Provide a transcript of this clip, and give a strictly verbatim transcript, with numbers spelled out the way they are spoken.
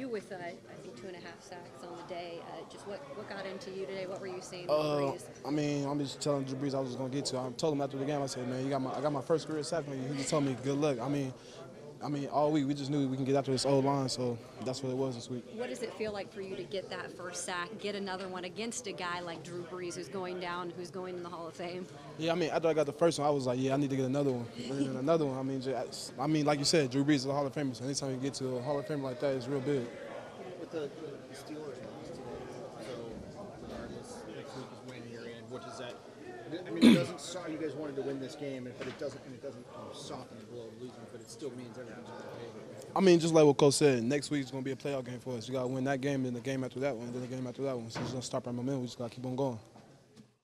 you with, uh, I think, two and a half sacks on the day. Uh, just what, what got into you today? What were you seeing? Uh, I mean, I'm just telling Drew Brees I was just going to get to. I told him after the game, I said, man, you got my, I got my first career sack. He just told me, good luck. I mean, I mean, all week we just knew we can get after this old line, so that's what it was this week. What does it feel like for you to get that first sack, get another one against a guy like Drew Brees who's going down, who's going in the Hall of Fame? Yeah, I mean, after I got the first one, I was like, yeah, I need to get another one. And another one. I mean, just, I mean, like you said, Drew Brees is a Hall of Famer, so anytime you get to a Hall of Famer like that, it's real big. With the, the Steelers loss today, so regardless, next week is winning your end. What does that? I mean, it doesn't. So you guys wanted to win this game, but it doesn't. And it doesn't soften the blow of losing, but it still means everything's on the table. I mean, just like what Coach said, next week is going to be a playoff game for us. You got to win that game, then the game after that one, then the game after that one. So it's going to stop our momentum. We just got to keep on going.